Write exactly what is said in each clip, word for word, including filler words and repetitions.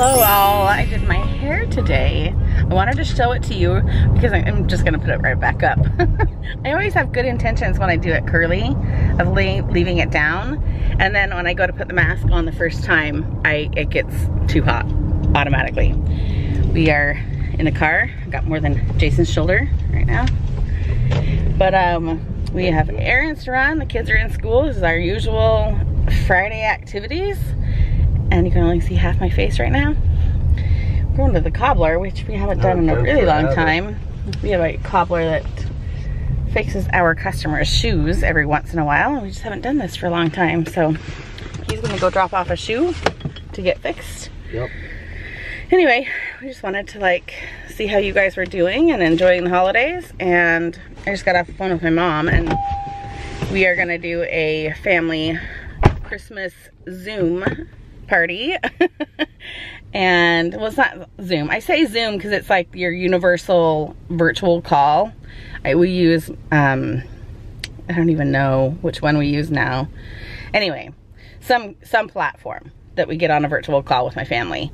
Hello all, I did my hair today. I wanted to show it to you because I'm just gonna put it right back up. I always have good intentions when I do it curly, of leaving it down. And then when I go to put the mask on the first time, I it gets too hot automatically. We are in the car. I've got more than Jason's shoulder right now. But um, we have errands to run. The kids are in school. This is our usual Friday activities. And you can only see half my face right now. We're going to the cobbler, which we haven't done in a really long time. We have a cobbler that fixes our customers' shoes every once in a while, and we just haven't done this for a long time. So he's gonna go drop off a shoe to get fixed. Yep. Anyway, we just wanted to like see how you guys were doing and enjoying the holidays. And I just got off the phone with my mom, and we are gonna do a family Christmas Zoom party. And well, it's not Zoom. I say Zoom because it's like your universal virtual call. I, we use um I don't even know which one we use now. Anyway, some some platform that we get on a virtual call with my family.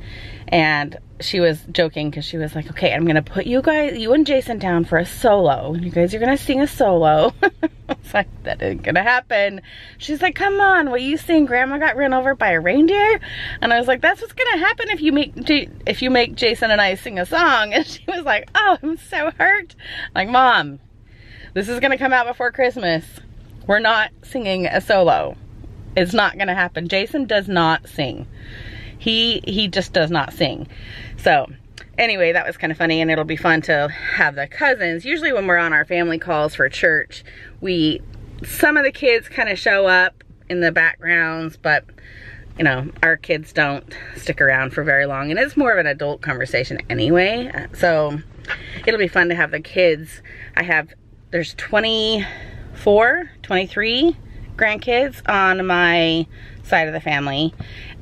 And she was joking because she was like, okay, I'm gonna put you guys, you and Jason down for a solo. You guys are gonna sing a solo. I was like, that isn't gonna happen. She's like, come on, will you sing Grandma Got Run Over by a Reindeer? And I was like, that's what's gonna happen if you make if you make Jason and I sing a song. And she was like, oh, I'm so hurt. I'm like, Mom, this is gonna come out before Christmas. We're not singing a solo. It's not gonna happen. Jason does not sing. He he just does not sing. So anyway, that was kind of funny, and it'll be fun to have the cousins. Usually when we're on our family calls for church, we some of the kids kind of show up in the backgrounds, but you know, our kids don't stick around for very long, and it's more of an adult conversation anyway. So it'll be fun to have the kids. I have, there's twenty-four, twenty-three grandkids on my side of the family,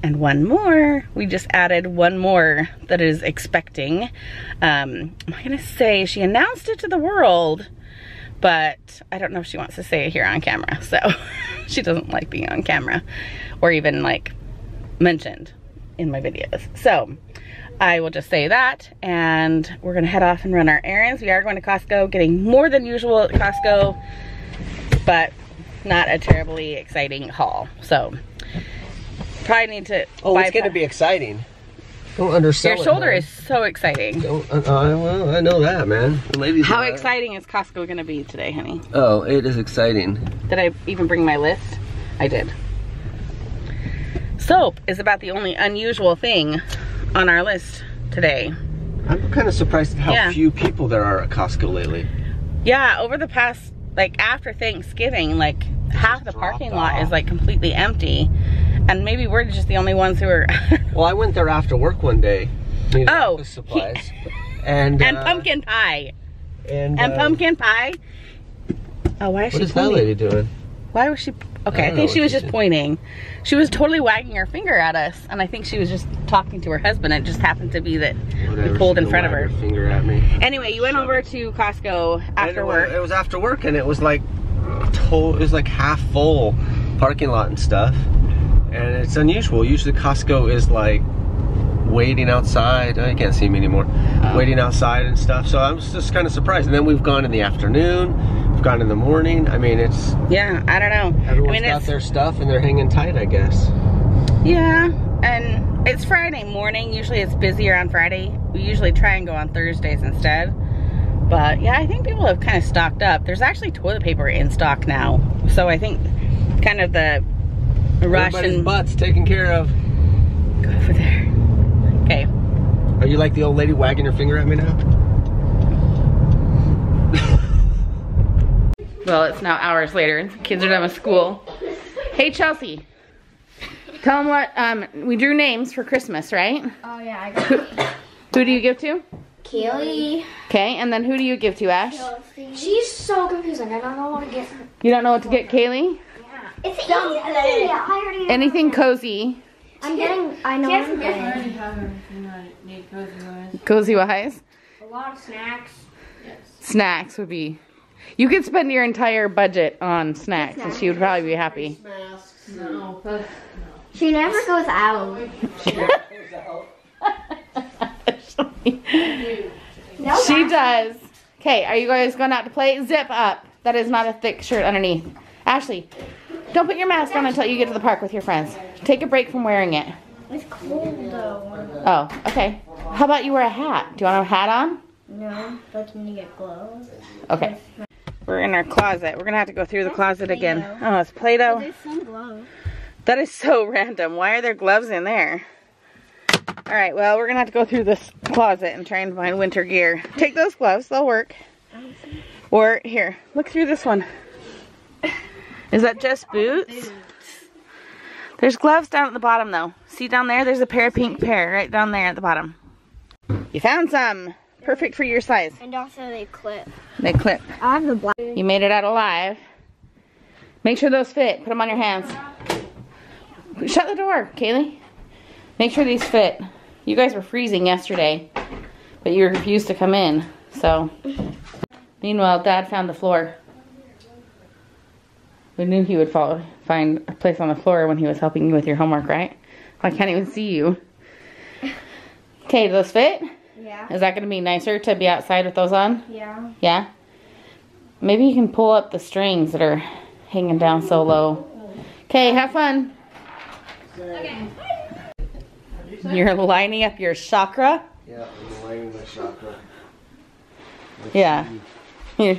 and one more, we just added one more that is expecting. um I'm gonna say she announced it to the world, but I don't know if she wants to say it here on camera, so she doesn't like being on camera or even like mentioned in my videos, so I will just say that. And we're gonna head off and run our errands. We are going to Costco, getting more than usual at Costco, but not a terribly exciting haul. So probably need to oh it's gonna be exciting. Don't undersell your shoulder, man. Is so exciting. Don't, uh, well, I know that, man. The ladies how exciting that. Is Costco gonna be today, honey? Oh, it is exciting. Did I even bring my list? I did. Soap is about the only unusual thing on our list today. I'm kind of surprised at how yeah. few people there are at Costco lately. Yeah, over the past, like after Thanksgiving, like half the parking lot off. Is like completely empty, and maybe we're just the only ones who are. Well, I went there after work one day. Oh, office supplies he, and and uh, pumpkin pie, and, and uh, pumpkin pie. Oh, why is what she? What is pointing? That lady doing? Why was she? Okay, I, I think she was just did. Pointing. She was totally wagging her finger at us, and I think she was just talking to her husband. It just happened to be that Whatever, we pulled in front of her. her finger at me. Anyway, you went so, over to Costco after it, work. It was after work, and it was like, to it was like half full parking lot and stuff. And it's unusual. Usually Costco is like waiting outside. I can't see him anymore. Um, waiting outside and stuff. So I was just kind of surprised. And then we've gone in the afternoon. We've gone in the morning. I mean, it's yeah. I don't know. Everyone's I mean, got their stuff and they're hanging tight, I guess. Yeah, and it's Friday morning. Usually it's busier on Friday. We usually try and go on Thursdays instead. But yeah, I think people have kind of stocked up. There's actually toilet paper in stock now. So I think kind of the Russian butts taken care of. Go over there. Okay. Are you like the old lady wagging her finger at me now? Well, it's now hours later and the kids are done with school. Hey, Chelsea. Tell them what, um, we drew names for Christmas, right? Oh, yeah, I got it. Who do you give to? Keely. Okay, and then who do you give to, Ash? Chelsea. She's so confusing. I don't know what to get her. You don't know what to get Kaylee? It's easy. I Anything cozy. I'm getting, I know yes, what I'm getting. Cozy wise? A lot of snacks. Yes. Snacks would be, you could spend your entire budget on snacks, snacks. And she would probably be happy. Masks. No. No. She never goes out. She never goes out. actually. No, she does. Okay, are you guys going out to play? Zip up. That is not a thick shirt underneath. Ashley, don't put your mask on until you get to the park with your friends. Take a break from wearing it. It's cold though. Oh, okay. How about you wear a hat? Do you want a hat on? No, but can you get gloves? Okay. We're in our closet. We're going to have to go through the closet again. Oh, it's Play-Doh. There's some gloves. That is so random. Why are there gloves in there? All right, well, we're going to have to go through this closet and try and find winter gear. Take those gloves. They'll work. Or, here, look through this one. Is that just boots? There's gloves down at the bottom, though. See down there? There's a pair of pink pair right down there at the bottom. You found some. Perfect for your size. And also they clip. They clip. I have the black. You made it out alive. Make sure those fit. Put them on your hands. Shut the door, Kaylee. Make sure these fit. You guys were freezing yesterday, but you refused to come in, so. Meanwhile, Dad found the floor. We knew he would follow, find a place on the floor when he was helping you with your homework, right? I can't even see you. Okay, do those fit? Yeah. Is that going to be nicer to be outside with those on? Yeah. Yeah? Maybe you can pull up the strings that are hanging down so low. Okay, have fun. Okay. You're lining up your chakra? Yeah, I'm lining my chakra. Let's yeah. yeah.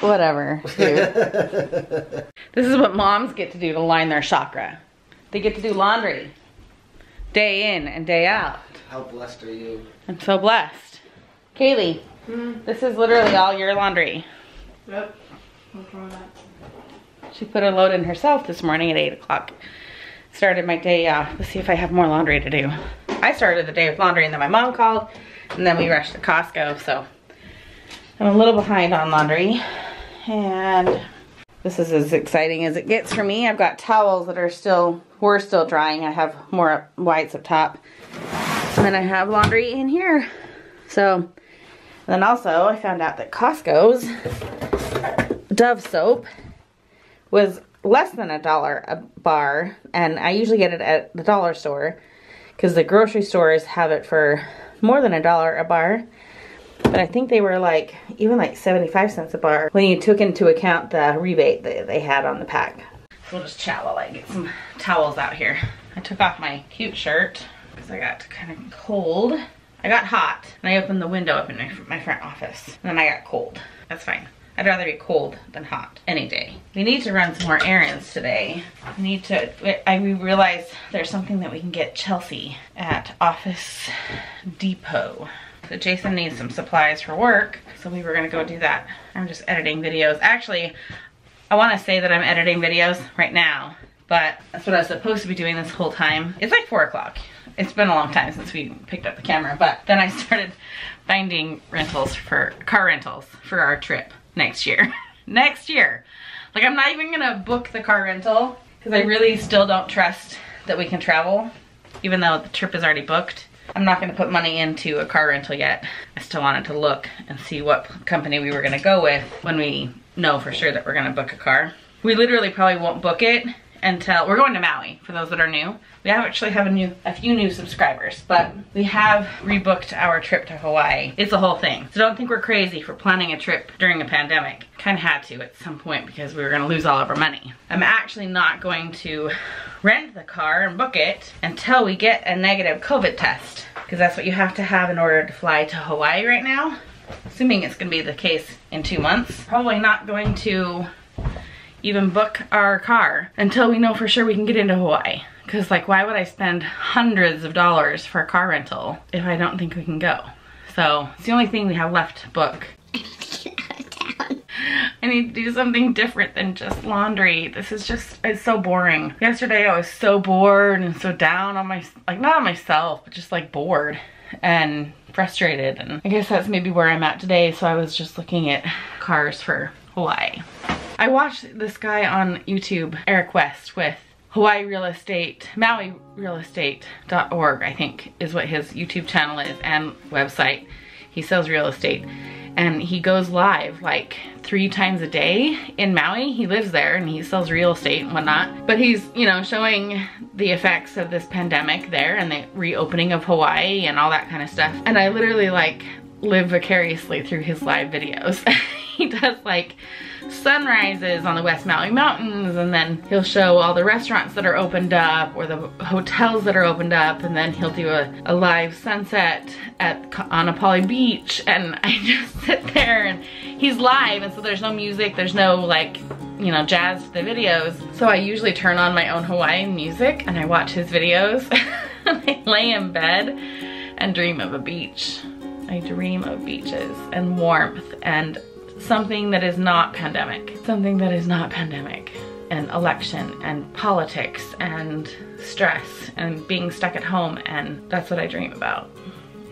Whatever. This is what moms get to do to line their chakra. They get to do laundry. Day in and day out. How blessed are you? I'm so blessed. Kaylee, mm-hmm. This is literally all your laundry. Yep. She put a load in herself this morning at eight o'clock. Started my day, uh, let's see if I have more laundry to do. I started the day with laundry and then my mom called and then we rushed to Costco, so I'm a little behind on laundry. And this is as exciting as it gets for me. I've got towels that are still, were still drying. I have more up, whites up top. And then I have laundry in here. So, and then also I found out that Costco's Dove soap was less than a dollar a bar, and I usually get it at the dollar store because the grocery stores have it for more than a dollar a bar, but I think they were like even like seventy-five cents a bar when you took into account the rebate that they had on the pack. We'll just chat while I get some towels out here. I took off my cute shirt because I got kind of cold. I got hot and I opened the window up in my, my front office and then I got cold. That's fine. I'd rather be cold than hot any day. We need to run some more errands today. We need to, I, we realized there's something that we can get Chelsea at Office Depot. So Jason needs some supplies for work, so we were gonna go do that. I'm just editing videos. Actually, I wanna say that I'm editing videos right now, but that's what I was supposed to be doing this whole time. It's like four o'clock. It's been a long time since we picked up the camera, but then I started finding rentals for, car rentals for our trip. Next year. Next year. Like, I'm not even gonna book the car rental because I really still don't trust that we can travel, even though the trip is already booked. I'm not gonna put money into a car rental yet. I still wanted to look and see what company we were gonna go with when we know for sure that we're gonna book a car. We literally probably won't book it until, we're going to Maui, for those that are new. We actually have a new, a few new subscribers, but we have rebooked our trip to Hawaii. It's a whole thing. So don't think we're crazy for planning a trip during a pandemic. Kind of had to at some point because we were gonna lose all of our money. I'm actually not going to rent the car and book it until we get a negative COVID test, because that's what you have to have in order to fly to Hawaii right now. Assuming it's gonna be the case in two months. Probably not going to even book our car until we know for sure we can get into Hawaii. Cause like, why would I spend hundreds of dollars for a car rental if I don't think we can go? So it's the only thing we have left to book. I need to do something different than just laundry. This is just, it's so boring. Yesterday I was so bored and so down on my, like not on myself, but just like bored and frustrated. And I guess that's maybe where I'm at today. So I was just looking at cars for Hawaii. I watched this guy on YouTube, Eric West, with Hawaii Real Estate, Maui Real Estate dot org, I think is what his YouTube channel is, and website. He sells real estate. and he goes live like three times a day in Maui. He lives there and he sells real estate and whatnot, but he's, you know, showing the effects of this pandemic there and the reopening of Hawaii and all that kind of stuff. And I literally like live vicariously through his live videos. He does like sunrises on the West Maui Mountains, and then he'll show all the restaurants that are opened up or the hotels that are opened up, and then he'll do a, a live sunset at Kaanapali Beach, and I just sit there and he's live, and so there's no music, there's no like, you know, jazz to the videos. So I usually turn on my own Hawaiian music and I watch his videos. I lay in bed and dream of a beach. I dream of beaches and warmth and something that is not pandemic. Something that is not pandemic and election and politics and stress and being stuck at home, and that's what I dream about.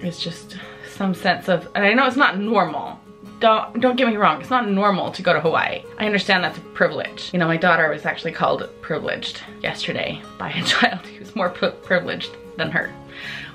It's just some sense of, and I know it's not normal. Don't, don't get me wrong, it's not normal to go to Hawaii. I understand that's a privilege. You know, my daughter was actually called privileged yesterday by a child who's more privileged than her,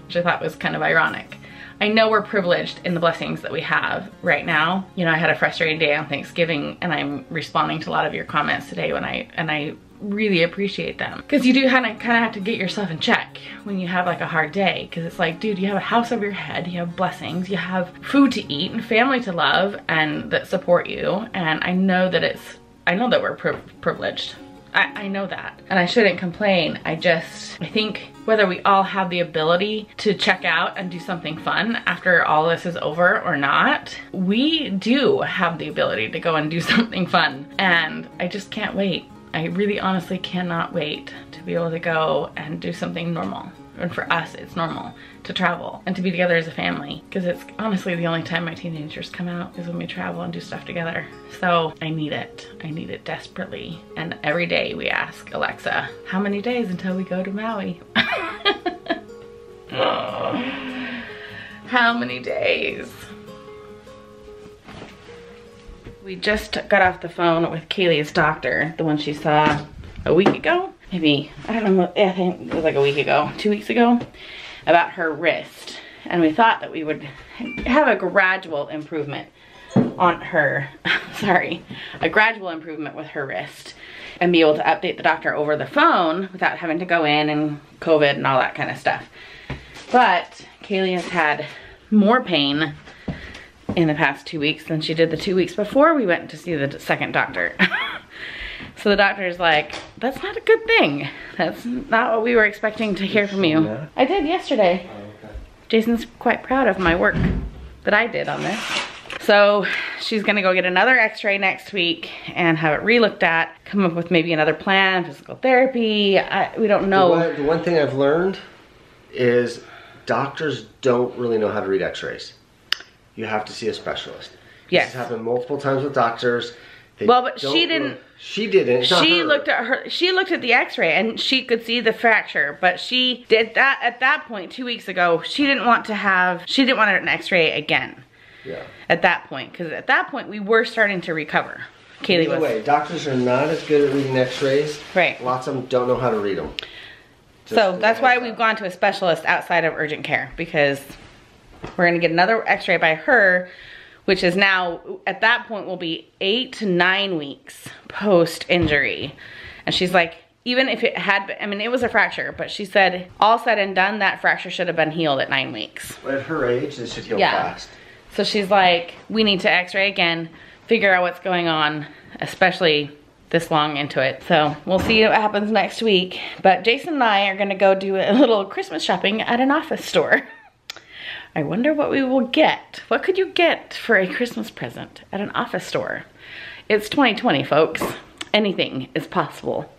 which I thought was kind of ironic. I know we're privileged in the blessings that we have right now. You know, I had a frustrating day on Thanksgiving, and I'm responding to a lot of your comments today when I, and I really appreciate them. Cause you do kind of kind of have to get yourself in check when you have like a hard day. Cause it's like, dude, you have a house over your head, you have blessings, you have food to eat and family to love and that support you. And I know that it's, I know that we're pri privileged. I, I know that, and I shouldn't complain. I just, I think whether we all have the ability to check out and do something fun after all this is over or not, we do have the ability to go and do something fun. And I just can't wait. I really honestly cannot wait to be able to go and do something normal. And for us, it's normal to travel and to be together as a family, because it's honestly the only time my teenagers come out is when we travel and do stuff together. So I need it. I need it desperately. And every day we ask Alexa, how many days until we go to Maui? How many days? We just got off the phone with Kaylee's doctor, the one she saw a week ago. Maybe, I don't know, I think it was like a week ago, two weeks ago, about her wrist. And we thought that we would have a gradual improvement on her, sorry, a gradual improvement with her wrist and be able to update the doctor over the phone without having to go in and COVID and all that kind of stuff. But Kaylee has had more pain in the past two weeks than she did the two weeks before we went to see the second doctor. So the doctor's like, that's not a good thing. That's not what we were expecting to hear from you. Yeah. I did yesterday. Oh, okay. Jason's quite proud of my work that I did on this. So she's gonna go get another x-ray next week and have it re-looked at, come up with maybe another plan, physical therapy, I, we don't know. The one, the one thing I've learned is doctors don't really know how to read x-rays. You have to see a specialist. Yes. This has happened multiple times with doctors. They well, but she didn't. Look, she didn't. She looked at her. She looked at the X-ray and she could see the fracture. But she did that at that point two weeks ago. She didn't want to have. She didn't want an X-ray again. Yeah. At that point, because at that point we were starting to recover. Kaylee was. By the way, doctors are not as good at reading X-rays. Right. Lots of them don't know how to read them. Just so that's why we've gone to a specialist outside of urgent care, because we're gonna get another X-ray by her, which is now, at that point, will be eight to nine weeks post-injury. And she's like, even if it had been, I mean, it was a fracture, but she said, all said and done, that fracture should have been healed at nine weeks. But at her age, this should heal yeah. fast. So she's like, we need to x-ray again, figure out what's going on, especially this long into it. So we'll see what happens next week. But Jason and I are gonna go do a little Christmas shopping at an Office store. I wonder what we will get. What could you get for a Christmas present at an Office store? It's twenty twenty, folks. Anything is possible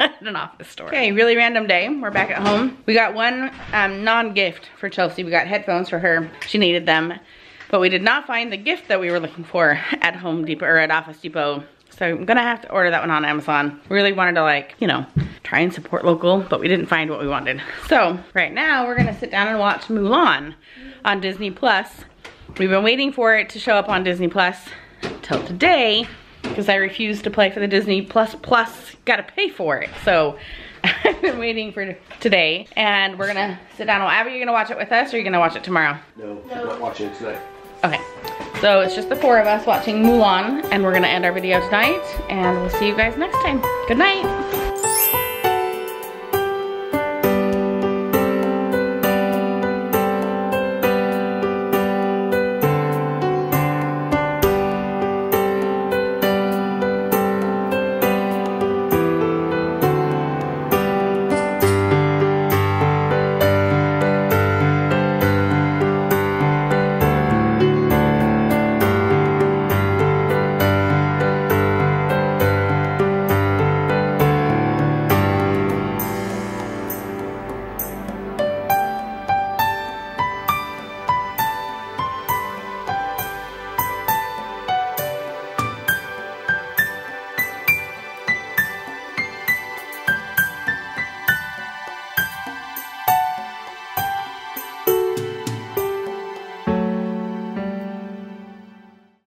at an Office store. Okay, really random day. We're back at home. We got one um, non-gift for Chelsea. We got headphones for her. She needed them. But we did not find the gift that we were looking for at Home Depot or at Office Depot. So I'm gonna have to order that one on Amazon. Really wanted to, like, you know, try and support local, but we didn't find what we wanted. So right now we're gonna sit down and watch Mulan on Disney Plus. We've been waiting for it to show up on Disney Plus till today, because I refuse to play for the Disney Plus Plus, gotta pay for it. So I've been waiting for today, and we're gonna sit down. Abby, are you gonna watch it with us, or are you gonna watch it tomorrow? No, no. I'm not watching it tonight. Okay. So it's just the four of us watching Mulan, and we're gonna end our video tonight, and we'll see you guys next time. Good night.